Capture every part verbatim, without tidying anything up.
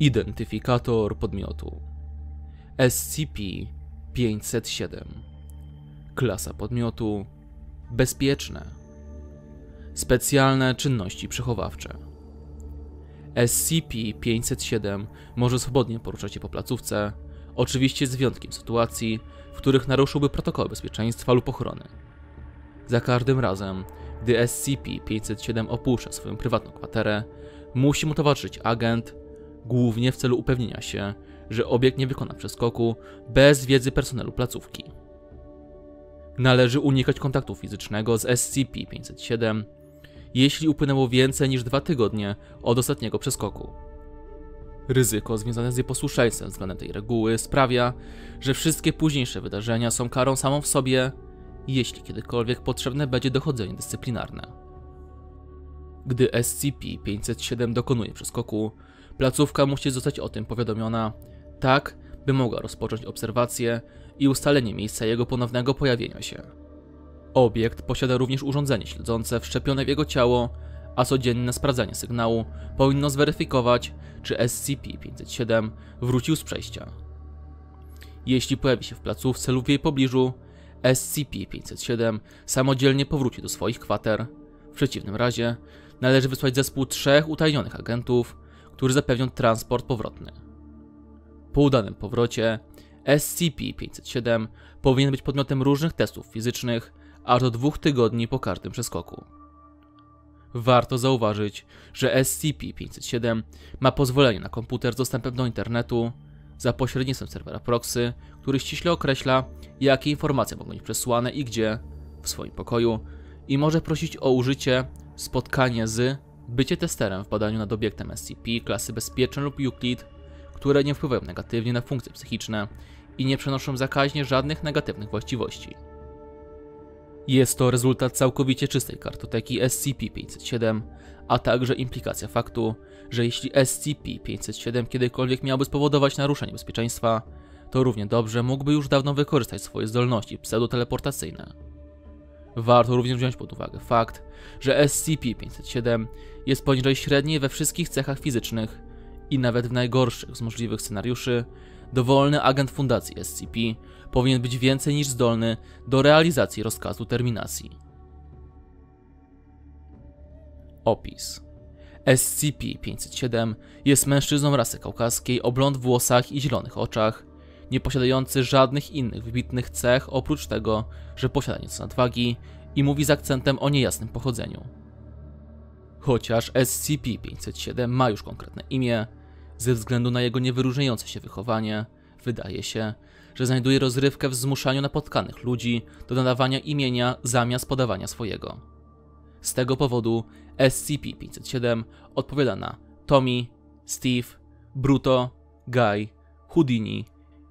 Identyfikator podmiotu S C P pięćset siedem. Klasa podmiotu: bezpieczne. Specjalne czynności przechowawcze. S C P pięćset siedem może swobodnie poruszać się po placówce, oczywiście z wyjątkiem sytuacji, w których naruszyłby protokół bezpieczeństwa lub ochrony. Za każdym razem, gdy S C P pięćset siedem opuszcza swoją prywatną kwaterę, musi mu towarzyszyć agent, głównie w celu upewnienia się, że obiekt nie wykona przeskoku bez wiedzy personelu placówki. Należy unikać kontaktu fizycznego z S C P pięćset siedem, jeśli upłynęło więcej niż dwa tygodnie od ostatniego przeskoku. Ryzyko związane z nieposłuszeństwem względem tej reguły sprawia, że wszystkie późniejsze wydarzenia są karą samą w sobie, jeśli kiedykolwiek potrzebne będzie dochodzenie dyscyplinarne. Gdy S C P pięćset siedem dokonuje przeskoku, placówka musi zostać o tym powiadomiona, tak by mogła rozpocząć obserwację i ustalenie miejsca jego ponownego pojawienia się. Obiekt posiada również urządzenie śledzące wszczepione w jego ciało, a codzienne sprawdzanie sygnału powinno zweryfikować, czy S C P pięćset siedem wrócił z przejścia. Jeśli pojawi się w placówce lub w jej pobliżu, S C P pięćset siedem samodzielnie powróci do swoich kwater. W przeciwnym razie należy wysłać zespół trzech utajenionych agentów, którzy zapewnią transport powrotny. Po udanym powrocie S C P pięćset siedem powinien być podmiotem różnych testów fizycznych aż do dwóch tygodni po każdym przeskoku. Warto zauważyć, że S C P pięćset siedem ma pozwolenie na komputer z dostępem do internetu za pośrednictwem serwera proxy, który ściśle określa, jakie informacje mogą być przesłane i gdzie, w swoim pokoju, i może prosić o użycie, spotkanie z, bycie testerem w badaniu nad obiektem S C P klasy bezpieczne lub Euclid, które nie wpływają negatywnie na funkcje psychiczne i nie przenoszą zakaźnie żadnych negatywnych właściwości. Jest to rezultat całkowicie czystej kartoteki S C P pięćset siedem, a także implikacja faktu, że jeśli S C P pięćset siedem kiedykolwiek miałby spowodować naruszenie bezpieczeństwa, to równie dobrze mógłby już dawno wykorzystać swoje zdolności pseudoteleportacyjne. Warto również wziąć pod uwagę fakt, że S C P pięćset siedem jest poniżej średniej we wszystkich cechach fizycznych i nawet w najgorszych z możliwych scenariuszy dowolny agent fundacji S C P powinien być więcej niż zdolny do realizacji rozkazu terminacji. Opis: S C P pięćset siedem jest mężczyzną rasy kaukaskiej o blond włosach i zielonych oczach, nie posiadający żadnych innych wybitnych cech oprócz tego, że posiada nieco nadwagi i mówi z akcentem o niejasnym pochodzeniu. Chociaż S C P pięćset siedem ma już konkretne imię, ze względu na jego niewyróżniające się wychowanie, wydaje się, że znajduje rozrywkę w zmuszaniu napotkanych ludzi do nadawania imienia zamiast podawania swojego. Z tego powodu S C P pięćset siedem odpowiada na Tommy, Steve, Bruto, Guy, Houdini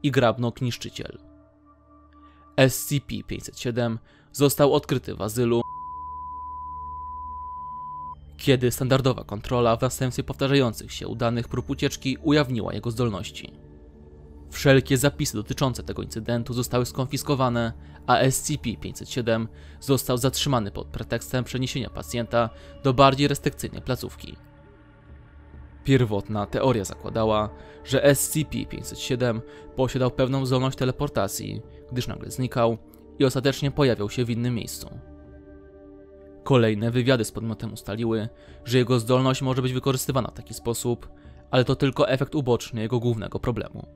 i Grabnok Niszczyciel. S C P pięćset siedem został odkryty w azylu, kiedy standardowa kontrola w następstwie powtarzających się udanych prób ucieczki ujawniła jego zdolności. Wszelkie zapisy dotyczące tego incydentu zostały skonfiskowane, a S C P pięćset siedem został zatrzymany pod pretekstem przeniesienia pacjenta do bardziej restrykcyjnej placówki. Pierwotna teoria zakładała, że S C P pięćset siedem posiadał pewną zdolność teleportacji, gdyż nagle znikał i ostatecznie pojawiał się w innym miejscu. Kolejne wywiady z podmiotem ustaliły, że jego zdolność może być wykorzystywana w taki sposób, ale to tylko efekt uboczny jego głównego problemu.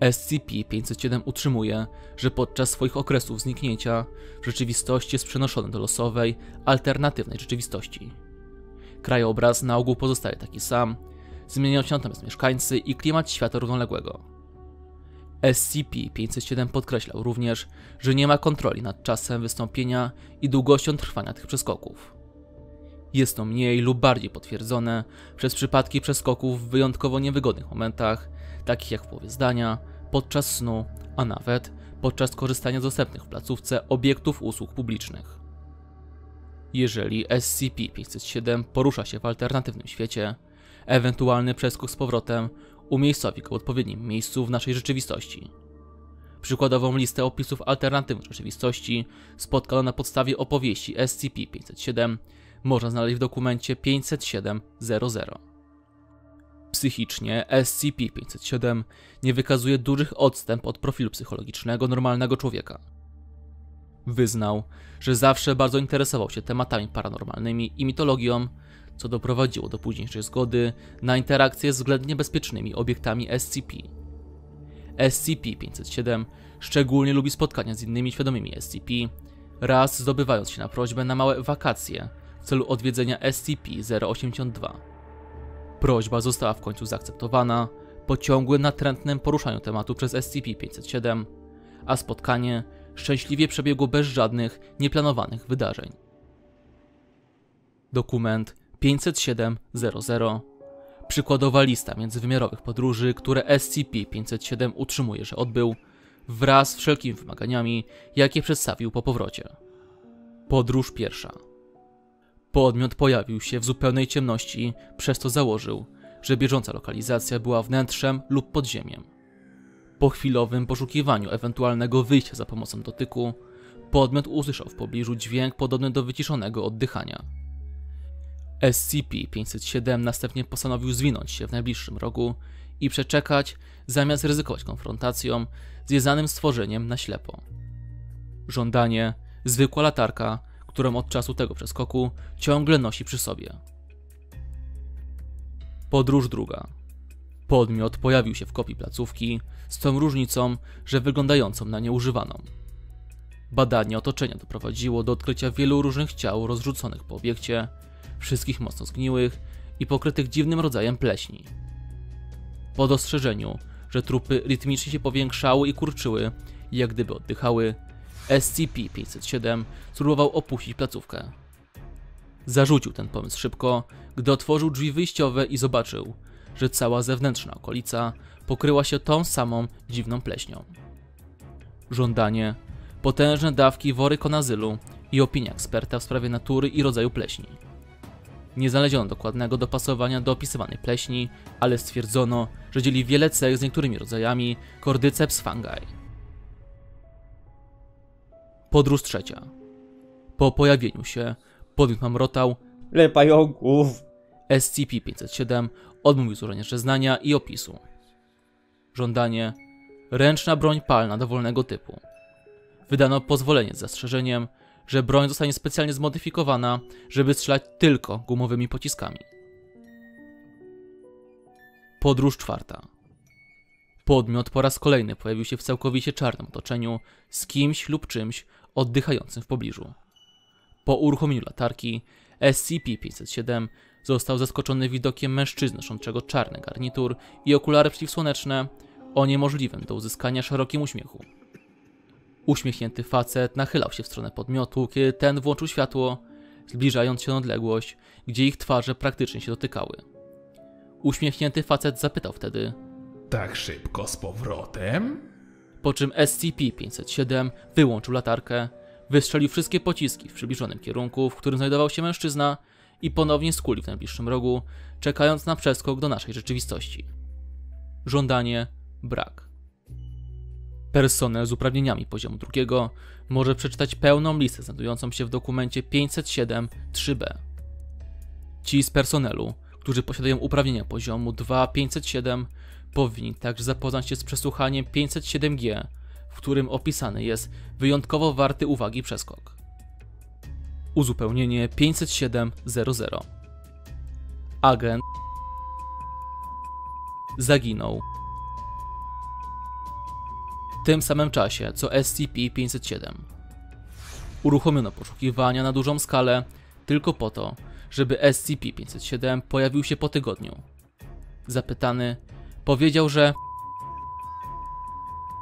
S C P pięćset siedem utrzymuje, że podczas swoich okresów zniknięcia rzeczywistość jest przenoszona do losowej, alternatywnej rzeczywistości. Krajobraz na ogół pozostaje taki sam, zmieniają się natomiast mieszkańcy i klimat świata równoległego. S C P pięćset siedem podkreślał również, że nie ma kontroli nad czasem wystąpienia i długością trwania tych przeskoków. Jest to mniej lub bardziej potwierdzone przez przypadki przeskoków w wyjątkowo niewygodnych momentach, takich jak w połowie zdania, podczas snu, a nawet podczas korzystania z dostępnych w placówce obiektów usług publicznych. Jeżeli S C P pięćset siedem porusza się w alternatywnym świecie, ewentualny przeskok z powrotem umiejscowi go w odpowiednim miejscu w naszej rzeczywistości. Przykładową listę opisów alternatywnych rzeczywistości spotkaną na podstawie opowieści S C P pięćset siedem można znaleźć w dokumencie pięćset siedem zero zero. psychicznie S C P pięćset siedem nie wykazuje dużych odstęp od profilu psychologicznego normalnego człowieka. Wyznał, że zawsze bardzo interesował się tematami paranormalnymi i mitologią, co doprowadziło do późniejszej zgody na interakcję z względnie bezpiecznymi obiektami S C P. S C P pięćset siedem szczególnie lubi spotkania z innymi świadomymi S C P, raz zdobywając się na prośbę na małe wakacje w celu odwiedzenia S C P zero osiemdziesiąt dwa. Prośba została w końcu zaakceptowana po ciągłym natrętnym poruszaniu tematu przez S C P pięćset siedem, a spotkanie szczęśliwie przebiegło bez żadnych nieplanowanych wydarzeń. Dokument pięćset siedem zero zero. Przykładowa lista międzywymiarowych podróży, które S C P pięćset siedem utrzymuje, że odbył, wraz z wszelkimi wymaganiami, jakie przedstawił po powrocie. Podróż pierwsza. Podmiot pojawił się w zupełnej ciemności, przez to założył, że bieżąca lokalizacja była wnętrzem lub podziemiem. Po chwilowym poszukiwaniu ewentualnego wyjścia za pomocą dotyku, podmiot usłyszał w pobliżu dźwięk podobny do wyciszonego oddychania. S C P pięćset siedem następnie postanowił zwinąć się w najbliższym rogu i przeczekać, zamiast ryzykować konfrontacją z jezanym stworzeniem na ślepo. Żądanie, zwykła latarka, którą od czasu tego przeskoku ciągle nosi przy sobie. Podróż druga. Podmiot pojawił się w kopii placówki, z tą różnicą, że wyglądającą na nieużywaną. Badanie otoczenia doprowadziło do odkrycia wielu różnych ciał rozrzuconych po obiekcie, wszystkich mocno zgniłych i pokrytych dziwnym rodzajem pleśni. Po dostrzeżeniu, że trupy rytmicznie się powiększały i kurczyły, jak gdyby oddychały, S C P pięćset siedem spróbował opuścić placówkę. Zarzucił ten pomysł szybko, gdy otworzył drzwi wyjściowe i zobaczył, że cała zewnętrzna okolica pokryła się tą samą dziwną pleśnią. Żądanie, potężne dawki worykonazylu i opinia eksperta w sprawie natury i rodzaju pleśni. Nie znaleziono dokładnego dopasowania do opisywanej pleśni, ale stwierdzono, że dzieli wiele cech z niektórymi rodzajami Cordyceps-Fangaj. Podróż trzecia. Po pojawieniu się podmiot mamrotał "Le pająków". S C P pięćset siedem odmówił złożenia zeznania i opisu. Żądanie, ręczna broń palna dowolnego typu. Wydano pozwolenie z zastrzeżeniem, że broń zostanie specjalnie zmodyfikowana, żeby strzelać tylko gumowymi pociskami. Podróż czwarta. Podmiot po raz kolejny pojawił się w całkowicie czarnym otoczeniu z kimś lub czymś oddychającym w pobliżu. Po uruchomieniu latarki S C P pięćset siedem został zaskoczony widokiem mężczyzny noszącego czarny garnitur i okulary przeciwsłoneczne o niemożliwym do uzyskania szerokim uśmiechu. Uśmiechnięty facet nachylał się w stronę podmiotu, kiedy ten włączył światło, zbliżając się na odległość, gdzie ich twarze praktycznie się dotykały. Uśmiechnięty facet zapytał wtedy: "Tak szybko z powrotem?" Po czym S C P pięćset siedem wyłączył latarkę, wystrzelił wszystkie pociski w przybliżonym kierunku, w którym znajdował się mężczyzna, i ponownie skulił w najbliższym rogu, czekając na przeskok do naszej rzeczywistości. Żądanie, brak. Personel z uprawnieniami poziomu drugiego może przeczytać pełną listę znajdującą się w dokumencie pięćset siedem trzy B. Ci z personelu, którzy posiadają uprawnienia poziomu dwa pięćset siedem, powinni także zapoznać się z przesłuchaniem pięćset siedem G, w którym opisany jest wyjątkowo warty uwagi przeskok. Uzupełnienie pięćset siedem zero zero. Agent zaginął w tym samym czasie co S C P pięćset siedem. Uruchomiono poszukiwania na dużą skalę tylko po to, żeby S C P pięćset siedem pojawił się po tygodniu. Zapytany, powiedział, że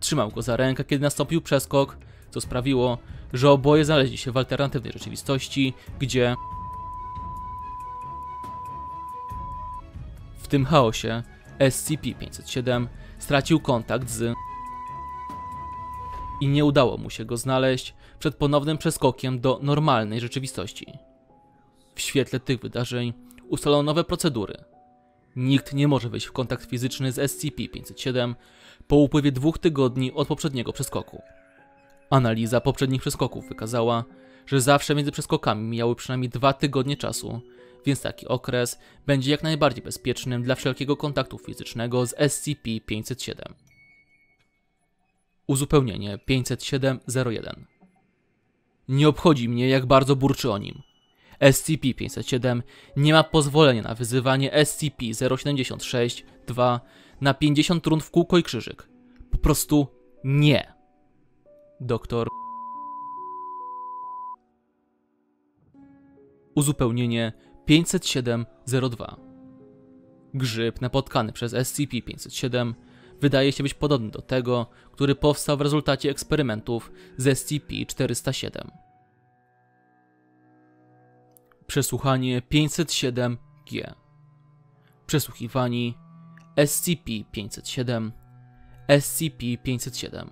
trzymał go za rękę, kiedy nastąpił przeskok, co sprawiło, że oboje znaleźli się w alternatywnej rzeczywistości, gdzie w tym chaosie S C P pięćset siedem stracił kontakt z i nie udało mu się go znaleźć przed ponownym przeskokiem do normalnej rzeczywistości. W świetle tych wydarzeń ustalono nowe procedury. Nikt nie może wejść w kontakt fizyczny z S C P pięćset siedem po upływie dwóch tygodni od poprzedniego przeskoku. Analiza poprzednich przeskoków wykazała, że zawsze między przeskokami mijały przynajmniej dwa tygodnie czasu, więc taki okres będzie jak najbardziej bezpiecznym dla wszelkiego kontaktu fizycznego z S C P pięćset siedem. Uzupełnienie pięćset siedem zero jeden. Nie obchodzi mnie, jak bardzo burczy o nim. S C P pięćset siedem nie ma pozwolenia na wyzywanie S C P zero siedemdziesiąt sześć dwa na pięćdziesiąt rund w kółko i krzyżyk. Po prostu nie. Doktor. Uzupełnienie pięćset siedem zero dwa. Grzyb napotkany przez S C P pięćset siedem wydaje się być podobny do tego, który powstał w rezultacie eksperymentów z S C P czterysta siedem. Przesłuchanie pięćset siedem G. Przesłuchiwani S C P pięćset siedem, S C P pięćset siedem.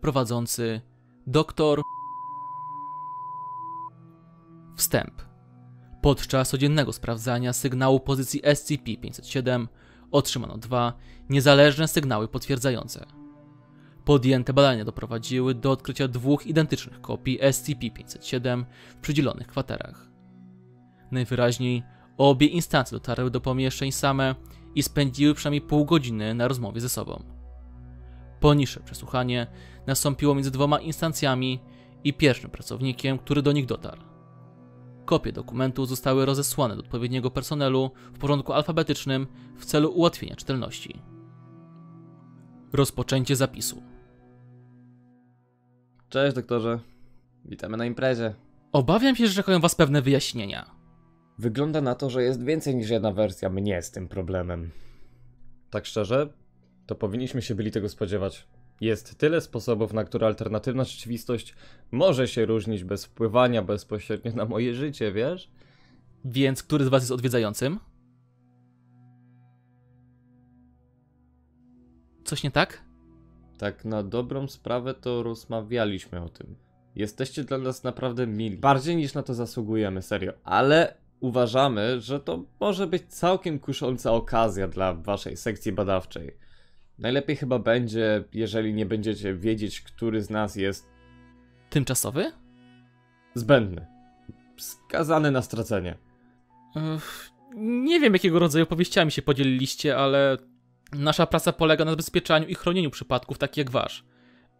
Prowadzący doktor. Wstęp. Podczas codziennego sprawdzania sygnału pozycji S C P pięćset siedem otrzymano dwa niezależne sygnały potwierdzające. Podjęte badania doprowadziły do odkrycia dwóch identycznych kopii S C P pięćset siedem w przydzielonych kwaterach. Najwyraźniej obie instancje dotarły do pomieszczeń same i spędziły przynajmniej pół godziny na rozmowie ze sobą. Poniższe przesłuchanie nastąpiło między dwoma instancjami i pierwszym pracownikiem, który do nich dotarł. Kopie dokumentu zostały rozesłane do odpowiedniego personelu w porządku alfabetycznym w celu ułatwienia czytelności. Rozpoczęcie zapisu. Cześć doktorze, witamy na imprezie. Obawiam się, że czekają was pewne wyjaśnienia. Wygląda na to, że jest więcej niż jedna wersja mnie z tym problemem. Tak szczerze, to powinniśmy się byli tego spodziewać. Jest tyle sposobów, na które alternatywna rzeczywistość może się różnić bez wpływania bezpośrednio na moje życie, wiesz? Więc który z was jest odwiedzającym? Coś nie tak? Tak na dobrą sprawę to rozmawialiśmy o tym. Jesteście dla nas naprawdę mili. Bardziej niż na to zasługujemy, serio. Ale uważamy, że to może być całkiem kusząca okazja dla waszej sekcji badawczej. Najlepiej chyba będzie, jeżeli nie będziecie wiedzieć, który z nas jest... Tymczasowy? Zbędny. Skazany na stracenie. Ech, nie wiem, jakiego rodzaju opowieściami się podzieliliście, ale... Nasza praca polega na zabezpieczaniu i chronieniu przypadków takich jak wasz.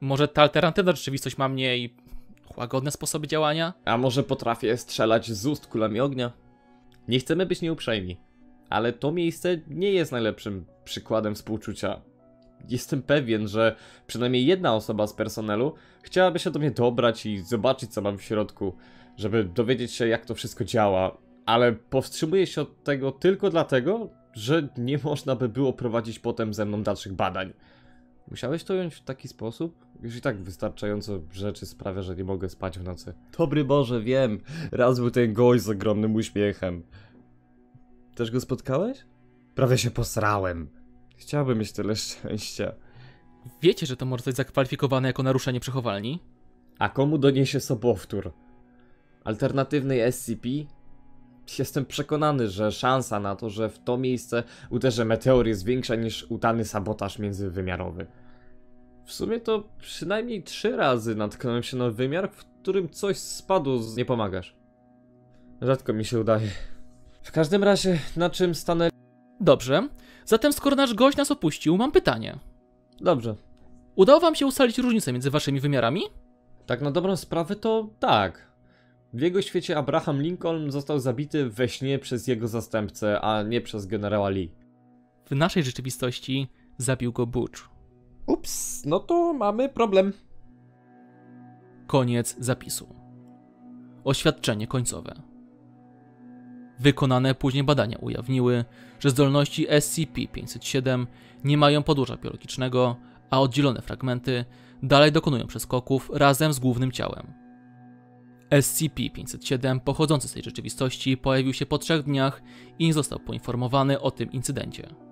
Może ta alternatywna rzeczywistość ma mniej... łagodne sposoby działania? A może potrafię strzelać z ust kulami ognia? Nie chcemy być nieuprzejmi. Ale to miejsce nie jest najlepszym przykładem współczucia. Jestem pewien, że przynajmniej jedna osoba z personelu chciałaby się do mnie dobrać i zobaczyć, co mam w środku, żeby dowiedzieć się, jak to wszystko działa, ale powstrzymuję się od tego tylko dlatego, że nie można by było prowadzić potem ze mną dalszych badań. Musiałeś to ująć w taki sposób? Już i tak wystarczająco rzeczy sprawia, że nie mogę spać w nocy. Dobry Boże, wiem! Raz był ten gość z ogromnym uśmiechem. Też go spotkałeś? Prawie się posrałem. Chciałbym mieć tyle szczęścia. Wiecie, że to może być zakwalifikowane jako naruszenie przechowalni? A komu doniesie sobowtór? Alternatywnej S C P? Jestem przekonany, że szansa na to, że w to miejsce uderzy meteor jest większa niż udany sabotaż międzywymiarowy. W sumie to przynajmniej trzy razy natknąłem się na wymiar, w którym coś spadło z... Nie pomagasz. Rzadko mi się udaje. W każdym razie, na czym stanę... Dobrze. Zatem skoro nasz gość nas opuścił, mam pytanie. Dobrze. Udało wam się ustalić różnicę między waszymi wymiarami? Tak na dobrą sprawę to tak. W jego świecie Abraham Lincoln został zabity we śnie przez jego zastępcę, a nie przez generała Lee. W naszej rzeczywistości zabił go Butch. Ups, no to mamy problem. Koniec zapisu. Oświadczenie końcowe. Wykonane później badania ujawniły, że zdolności S C P pięćset siedem nie mają podłoża biologicznego, a oddzielone fragmenty dalej dokonują przeskoków razem z głównym ciałem. S C P pięćset siedem pochodzący z tej rzeczywistości pojawił się po trzech dniach i nie został poinformowany o tym incydencie.